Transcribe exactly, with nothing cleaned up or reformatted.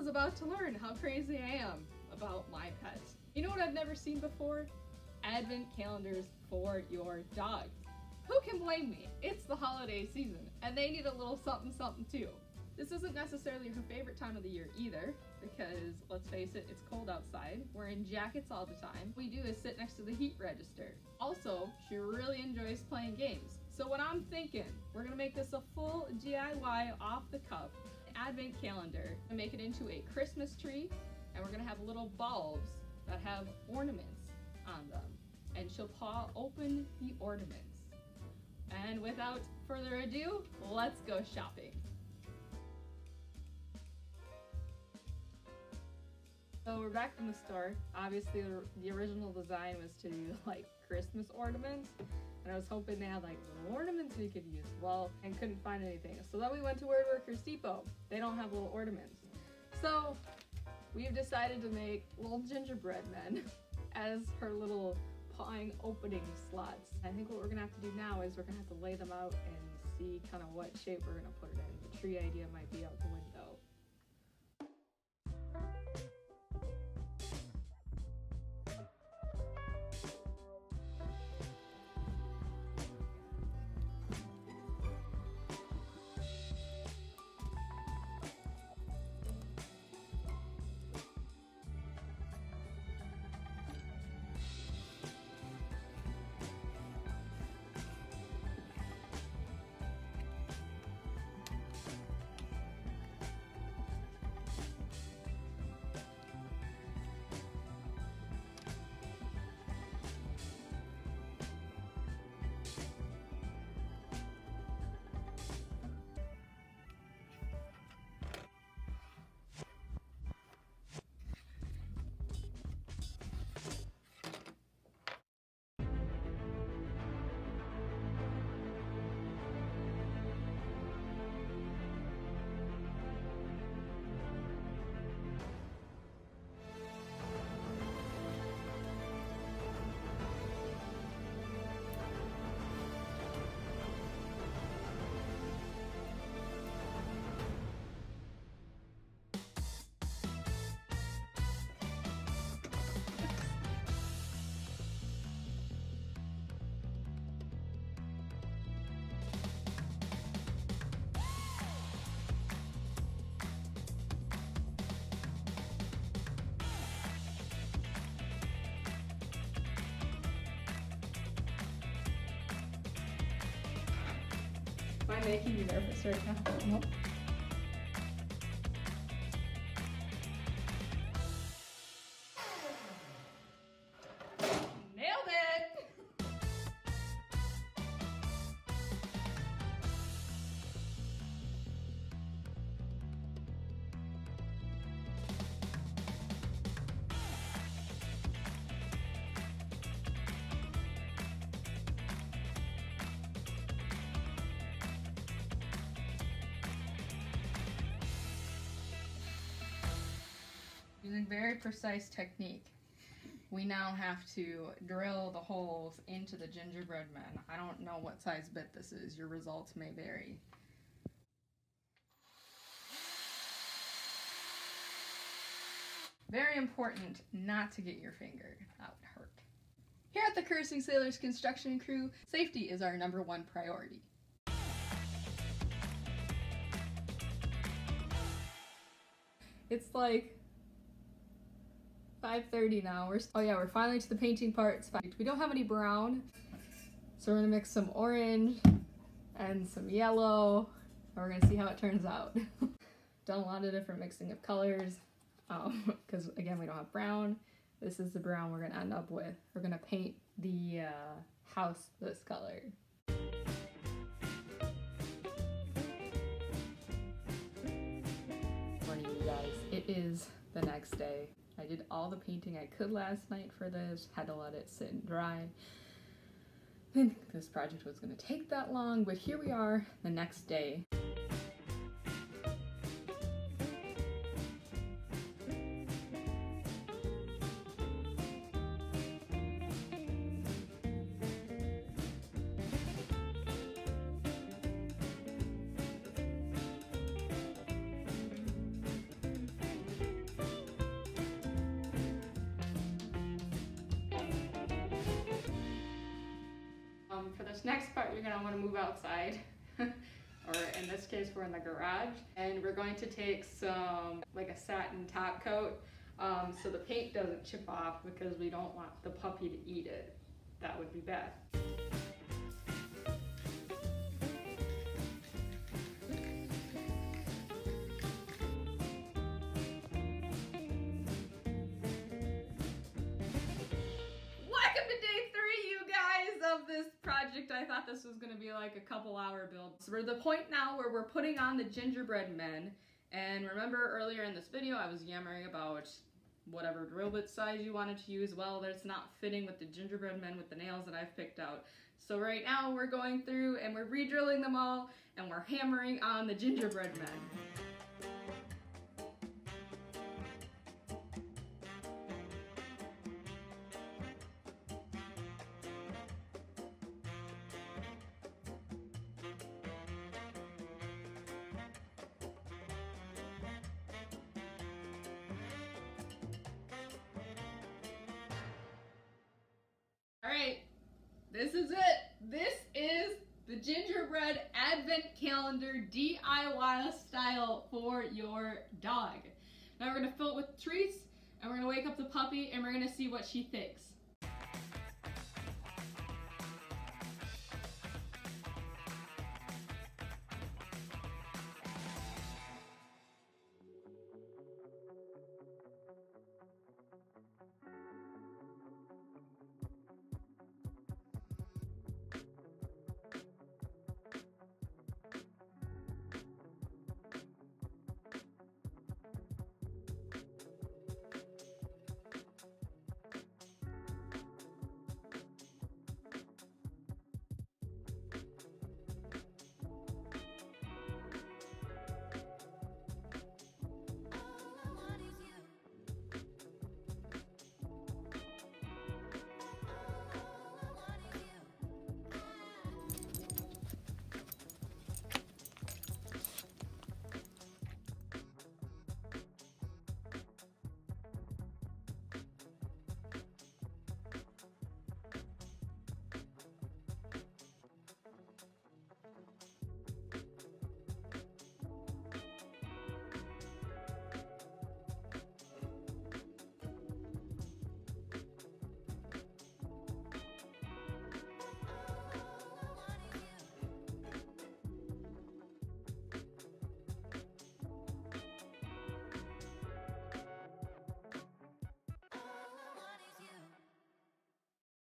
is about to learn how crazy I am about my pet. You know what I've never seen before? Advent calendars for your dog. Who can blame me? It's the holiday season, and they need a little something something too. This isn't necessarily her favorite time of the year either, because let's face it, it's cold outside. We're in jackets all the time. What we do is sit next to the heat register. Also, she really enjoys playing games. So what I'm thinking, we're gonna make this a full D I Y off the cuff advent calendar. We're gonna make it into a Christmas tree, and we're gonna have little bulbs that have ornaments on them. And she'll paw open the ornaments. And without further ado, let's go shopping. So we're back from the store. Obviously the original design was to do like Christmas ornaments, and I was hoping they had like little ornaments we could use, well, and couldn't find anything. So then we went to Word Workers Depot. They don't have little ornaments. So we've decided to make little gingerbread men as her little pawing opening slots. I think what we're gonna have to do now is we're gonna have to lay them out and see kind of what shape we're gonna put it in. The tree idea might be out the window. I'm making you nervous right now. Nope. Nailed it! Using very precise technique, we now have to drill the holes into the gingerbread men. I don't know what size bit this is. Your results may vary. Very important not to get your finger. That would hurt. Here at the Cursing Sailors Construction Crew, safety is our number one priority. It's like five thirty now. We're, oh yeah, we're finally to the painting part. We don't have any brown, so we're gonna mix some orange and some yellow, and we're gonna see how it turns out. Done a lot of different mixing of colors, because um, again, we don't have brown. This is the brown we're gonna end up with. We're gonna paint the uh, house this color. Morning, you guys. It is the next day. I did all the painting I could last night for this, had to let it sit and dry. Didn't think this project was going to take that long, but here we are the next day. this next part, you're going to want to move outside, or in this case, we're in the garage, and we're going to take some, like a satin top coat, um, so the paint doesn't chip off, because we don't want the puppy to eat it. That would be bad. I thought this was going to be like a couple hour build. So we're at the point now where we're putting on the gingerbread men. And remember earlier in this video, I was yammering about whatever drill bit size you wanted to use. Well, that's not fitting with the gingerbread men with the nails that I've picked out. So right now we're going through and we're re-drilling them all and we're hammering on the gingerbread men. Alright, this is it. This is the gingerbread advent calendar D I Y style for your dog. Now we're going to fill it with treats and we're going to wake up the puppy and we're going to see what she thinks.